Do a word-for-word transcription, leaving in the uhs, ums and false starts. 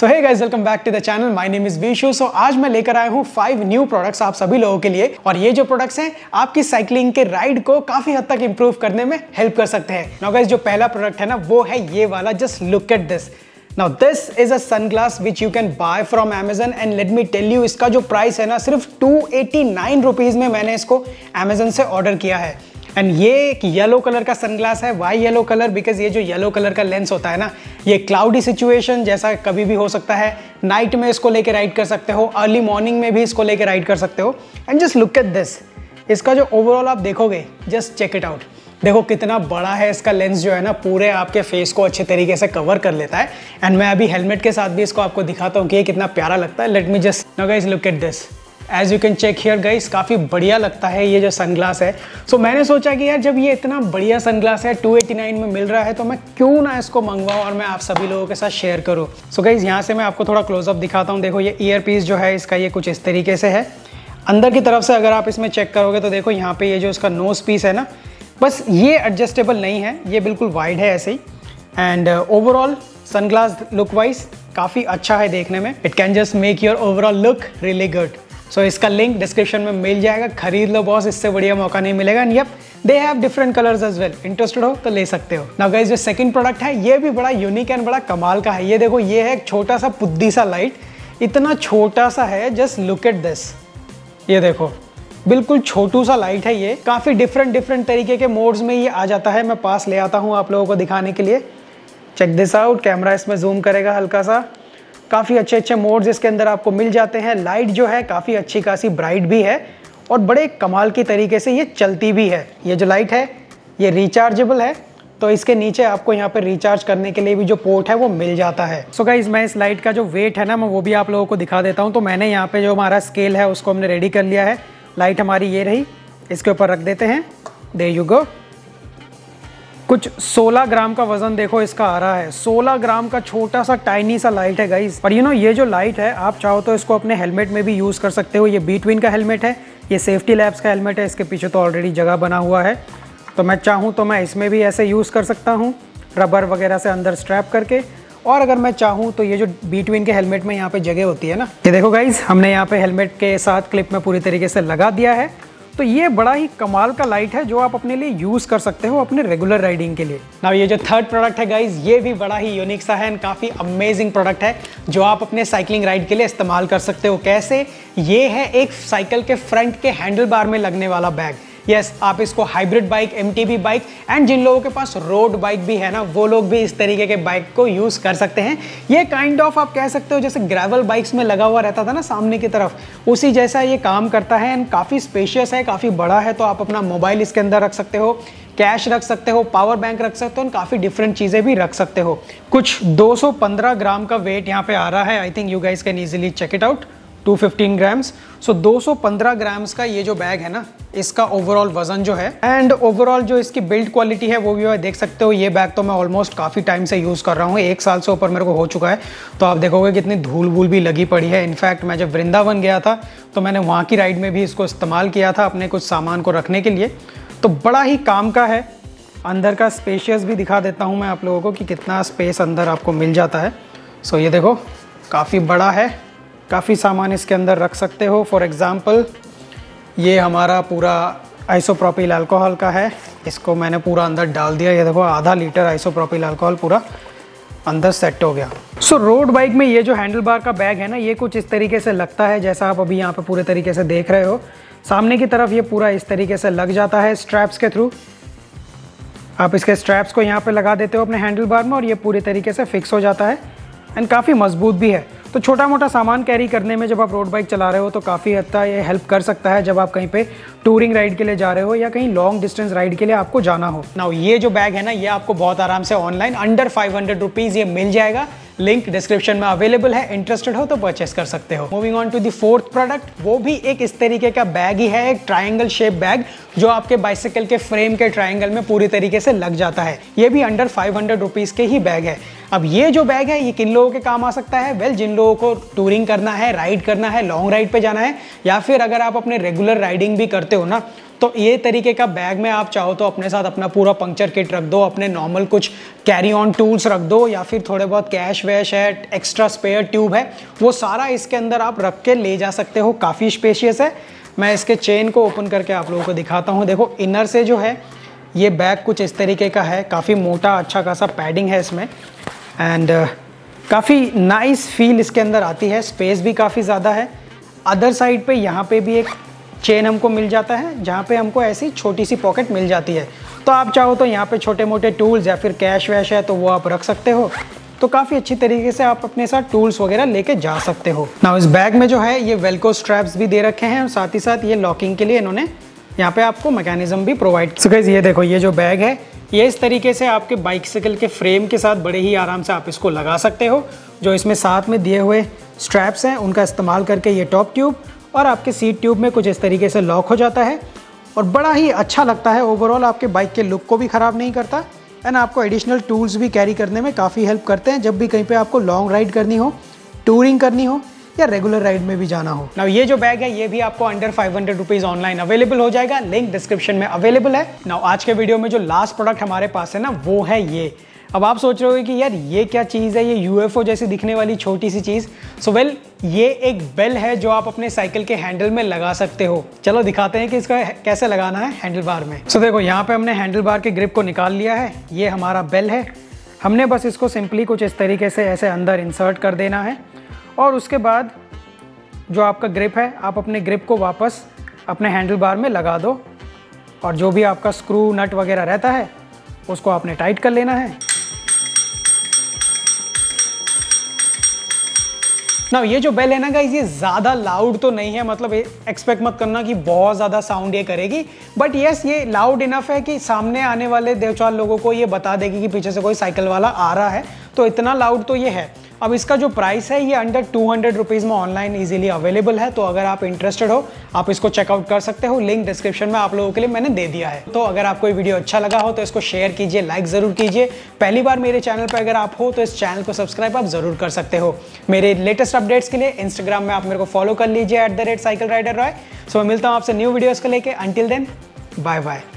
So hey guys, welcome back to the channel. My name is Vishu. So आज मैं लेकर आया हूँ फाइव न्यू प्रोडक्ट्स आप सभी लोगों के लिए, और ये जो प्रोडक्ट्स हैं आपकी साइकिलिंग के राइड को काफी हद तक इंप्रूव करने में हेल्प कर सकते हैं। नाउ गाइस, जो पहला प्रोडक्ट है ना वो है ये वाला। Just look at this. Now this is a sunglass which you can buy from Amazon, and let me tell you, इसका जो प्राइस है ना सिर्फ टू एटी नाइन रुपीज में मैंने इसको Amazon से ऑर्डर किया है। एंड ये एक येलो कलर का सनग्लास है। Why yellow colour? बिकॉज ये जो येलो कलर का लेंस होता है ना, ये क्लाउडी सिचुएशन जैसा कभी भी हो सकता है। नाइट में इसको लेके राइड कर सकते हो, अर्ली मॉर्निंग में भी इसको लेके राइड कर सकते हो। And just look at this. इसका जो ओवरऑल आप देखोगे, जस्ट चेक इट आउट। देखो कितना बड़ा है इसका लेंस, जो है ना पूरे आपके फेस को अच्छे तरीके से कवर कर लेता है। एंड मैं अभी हेलमेट के साथ भी इसको आपको दिखाता हूँ कि ये कितना प्यारा लगता है। Let me just, now guys look at this. As you can check here guys, काफ़ी बढ़िया लगता है ये जो सनग्लास है। सो so, मैंने सोचा कि यार जब ये इतना बढ़िया सनग्लास है टू एटी नाइन में मिल रहा है, तो मैं क्यों ना इसको मंगवाऊँ और मैं आप सभी लोगों के साथ शेयर करूँ। सो गाइस, यहाँ से मैं आपको थोड़ा क्लोजअप दिखाता हूँ। देखो ये ईयर पीस जो है इसका, ये कुछ इस तरीके से है। अंदर की तरफ से अगर आप इसमें चेक करोगे तो देखो यहाँ पर ये जो इसका नोज पीस है ना, बस ये एडजस्टेबल नहीं है, ये बिल्कुल वाइड है ऐसे ही। And overall sunglass look wise काफ़ी अच्छा है देखने में। It can just make your overall look really good. So इसका लिंक डिस्क्रिप्शन में मिल जाएगा। खरीद लो बॉस, इससे बढ़िया मौका नहीं मिलेगा। And yup, they have different colours as well. Interested हो तो ले सकते हो। नाउ गाइस, जो सेकंड प्रोडक्ट है ये भी बड़ा यूनिक एंड बड़ा कमाल का है। ये देखो, ये है एक छोटा सा पुद्दी सा लाइट। इतना छोटा सा है, जस्ट लुक एट दिस। ये देखो बिल्कुल छोटू सा लाइट है। ये काफ़ी डिफरेंट डिफरेंट तरीके के मोड्स में ये आ जाता है। मैं पास ले आता हूँ आप लोगों को दिखाने के लिए। Check this out. कैमरा इसमें जूम करेगा हल्का सा। काफ़ी अच्छे अच्छे मोड्स इसके अंदर आपको मिल जाते हैं। लाइट जो है काफ़ी अच्छी खासी ब्राइट भी है, और बड़े कमाल की तरीके से ये चलती भी है। ये जो लाइट है ये रिचार्जेबल है, तो इसके नीचे आपको यहाँ पर रिचार्ज करने के लिए भी जो पोर्ट है वो मिल जाता है। सो गाइस, मैं इस लाइट का जो वेट है ना मैं वो भी आप लोगों को दिखा देता हूँ। तो मैंने यहाँ पर जो हमारा स्केल है उसको हमने रेडी कर लिया है। लाइट हमारी ये रही, इसके ऊपर रख देते हैं। There you go. कुछ सोलह ग्राम का वजन देखो इसका आ रहा है। सोलह ग्राम का छोटा सा टाइनी सा लाइट है गाइस। पर यू नो, ये जो लाइट है आप चाहो तो इसको अपने हेलमेट में भी यूज़ कर सकते हो। ये बीटविन का हेलमेट है, ये सेफ्टी लैब्स का हेलमेट है। इसके पीछे तो ऑलरेडी जगह बना हुआ है, तो मैं चाहूँ तो मैं इसमें भी ऐसे यूज़ कर सकता हूँ, रबर वगैरह से अंदर स्ट्रैप करके। और अगर मैं चाहूँ तो ये जो बीटवीन के हेलमेट में यहाँ पे जगह होती है ना, ये देखो गाइज, हमने यहाँ पे हेलमेट के साथ क्लिप में पूरी तरीके से लगा दिया है। तो ये बड़ा ही कमाल का लाइट है जो आप अपने लिए यूज़ कर सकते हो अपने रेगुलर राइडिंग के लिए। नाउ ये जो थर्ड प्रोडक्ट है गाइज, ये भी बड़ा ही यूनिक सा है एंड काफ़ी अमेजिंग प्रोडक्ट है जो आप अपने साइकिलिंग राइड के लिए इस्तेमाल कर सकते हो। कैसे? ये है एक साइकिल के फ्रंट के हैंडल बार में लगने वाला बैग। यस yes, आप इसको hybrid bike, MTB bike, and जिन लोगों के पास रोड बाइक भी है ना वो लोग भी इस तरीके के बाइक को यूज़ कर सकते हैं। ये काइंड ऑफ आप कह सकते हो जैसे ग्रेवल बाइक्स में लगा हुआ रहता था ना सामने की तरफ, उसी जैसा ये काम करता है। एंड काफ़ी स्पेशियस है, काफ़ी बड़ा है। तो आप अपना मोबाइल इसके अंदर रख सकते हो, कैश रख सकते हो, पावर बैंक रख सकते हो, और काफ़ी डिफरेंट चीज़ें भी रख सकते हो। कुछ दो सौ पंद्रह ग्राम का वेट यहाँ पर आ रहा है। I think you guys can easily check it out. Two fifteen grams. सो दो सौ पंद्रह ग्राम्स का ये जो बैग है ना इसका ओवरऑल वजन जो है, एंड ओवरऑल जो इसकी बिल्ड क्वालिटी है वो भी देख सकते हो। ये बैग तो मैं ऑलमोस्ट काफ़ी टाइम से यूज़ कर रहा हूँ, एक साल से ऊपर मेरे को हो चुका है। तो आप देखोगे कितनी धूल वूल भी लगी पड़ी है। इनफैक्ट मैं जब वृंदावन गया था तो मैंने वहाँ की राइड में भी इसको इस्तेमाल किया था अपने कुछ सामान को रखने के लिए। तो बड़ा ही काम का है। अंदर का स्पेशियस भी दिखा देता हूँ मैं आप लोगों को कि कितना स्पेस अंदर आपको मिल जाता है। सो so, ये देखो काफ़ी बड़ा है, काफ़ी सामान इसके अंदर रख सकते हो। फॉर एग्ज़ाम्पल ये हमारा पूरा आइसोप्रोपिल अल्कोहल का है, इसको मैंने पूरा अंदर डाल दिया। ये देखो आधा लीटर आइसोप्रोपिल अल्कोहल पूरा अंदर सेट हो गया। सो रोड बाइक में ये जो हैंडल बार का बैग है ना ये कुछ इस तरीके से लगता है जैसा आप अभी यहाँ पे पूरे तरीके से देख रहे हो। सामने की तरफ ये पूरा इस तरीके से लग जाता है स्ट्रैप्स के थ्रू। आप इसके स्ट्रैप्स को यहाँ पर लगा देते हो अपने हैंडल बार में, और ये पूरे तरीके से फिक्स हो जाता है। एंड काफ़ी मजबूत भी है। तो छोटा मोटा सामान कैरी करने में जब आप रोड बाइक चला रहे हो तो काफ़ी हद तक ये हेल्प कर सकता है, जब आप कहीं पे टूरिंग राइड के लिए जा रहे हो या कहीं लॉन्ग डिस्टेंस राइड के लिए आपको जाना हो। नाउ ये जो बैग है ना ये आपको बहुत आराम से online under five hundred rupees ये मिल जाएगा। लिंक डिस्क्रिप्शन में अवेलेबल है, इंटरेस्टेड हो तो परचेस कर सकते हो। Moving on to the fourth product, वो भी एक इस तरीके का बैग ही है, एक ट्राइंगल शेप बैग जो आपके बाइसिकल के फ्रेम के ट्राइंगल में पूरी तरीके से लग जाता है। ये भी अंडर फाइव हंड्रेड रुपीज़ के ही बैग है। अब ये जो बैग है ये किन लोगों के काम आ सकता है? वेल, जिन लोगों को टूरिंग करना है, राइड करना है, लॉन्ग राइड पे जाना है, या फिर अगर आप अपने रेगुलर राइडिंग भी करते हो ना, तो ये तरीके का बैग में आप चाहो तो अपने साथ अपना पूरा पंक्चर किट रख दो, अपने नॉर्मल कुछ कैरी ऑन टूल्स रख दो, या फिर थोड़े बहुत कैश वैश है, एक्स्ट्रा स्पेयर ट्यूब है, वो सारा इसके अंदर आप रख के ले जा सकते हो। काफ़ी स्पेशियस है। मैं इसके चेन को ओपन करके आप लोगों को दिखाता हूँ। देखो, इनर से जो है ये बैग कुछ इस तरीके का है, काफ़ी मोटा अच्छा खासा पैडिंग है इसमें, एंड uh, काफ़ी नाइस फील इसके अंदर आती है। स्पेस भी काफ़ी ज़्यादा है। अदर साइड पे यहाँ पे भी एक चेन हमको मिल जाता है, जहाँ पे हमको ऐसी छोटी सी पॉकेट मिल जाती है, तो आप चाहो तो यहाँ पे छोटे मोटे टूल्स या फिर कैश वैश है तो वो आप रख सकते हो। तो काफ़ी अच्छी तरीके से आप अपने साथ टूल्स वगैरह लेके जा सकते हो। नाउ इस बैग में जो है ये वेलक्रो स्ट्रैप्स भी दे रखे हैं, और साथ ही साथ ये लॉकिंग के लिए इन्होंने यहाँ पे आपको मैकेनिज्म भी प्रोवाइड किया। सो गाइस, ये देखो, ये जो बैग है ये इस तरीके से आपके बाइकसाइकिल के फ्रेम के साथ बड़े ही आराम से आप इसको लगा सकते हो। जो इसमें साथ में दिए हुए स्ट्रैप्स हैं उनका इस्तेमाल करके ये टॉप ट्यूब और आपके सीट ट्यूब में कुछ इस तरीके से लॉक हो जाता है, और बड़ा ही अच्छा लगता है। ओवरऑल आपके बाइक के लुक को भी ख़राब नहीं करता, एंड आपको एडिशनल टूल्स भी कैरी करने में काफ़ी हेल्प करते हैं, जब भी कहीं पर आपको लॉन्ग राइड करनी हो, टूरिंग करनी हो, या रेगुलर राइड में भी जाना हो। नाउ ये जो बैग है ये भी आपको under five hundred rupees online available हो जाएगा। लिंक डिस्क्रिप्शन में अवेलेबल है। नाउ आज के वीडियो में जो लास्ट प्रोडक्ट हमारे पास है ना, वो है ये। अब आप सोच रहे हो कि यार ये क्या चीज़ है, ये यूएफओ जैसी दिखने वाली छोटी सी चीज़। सो वेल, ये एक बेल है जो आप अपने साइकिल के हैंडल में लगा सकते हो। चलो दिखाते हैं कि इसका कैसे लगाना है हैंडल बार में। सो देखो, यहाँ पे हमने हैंडल बार के ग्रिप को निकाल लिया है, ये हमारा बेल है। हमने बस इसको सिंपली कुछ इस तरीके से ऐसे अंदर इंसर्ट कर देना है, और उसके बाद जो आपका ग्रिप है आप अपने ग्रिप को वापस अपने हैंडल बार में लगा दो, और जो भी आपका स्क्रू नट वगैरह रहता है उसको आपने टाइट कर लेना है। ना ये जो बेल है ना गाइज, ये ज़्यादा लाउड तो नहीं है, मतलब एक्सपेक्ट मत करना कि बहुत ज़्यादा साउंड ये करेगी, बट येस ये लाउड इनफ है कि सामने आने वाले दो चार लोगों को ये बता देगी कि पीछे से कोई साइकिल वाला आ रहा है, तो इतना लाउड तो ये है। अब इसका जो प्राइस है ये अंडर टू हंड्रेड रुपीज़ में ऑनलाइन इजीली अवेलेबल है, तो अगर आप इंटरेस्टेड हो आप इसको चेकआउट कर सकते हो। लिंक डिस्क्रिप्शन में आप लोगों के लिए मैंने दे दिया है। तो अगर आपको ये वीडियो अच्छा लगा हो तो इसको शेयर कीजिए, लाइक ज़रूर कीजिए। पहली बार मेरे चैनल पर अगर आप हो तो इस चैनल को सब्सक्राइब आप ज़रूर कर सकते हो। मेरे लेटेस्ट अपडेट्स के लिए इंस्टाग्राम में आप मेरे को फॉलो कर लीजिए at the rate cycle rider Roy. So मैं मिलता हूँ आपसे न्यू वीडियोज़ को लेकर। Until then, bye bye.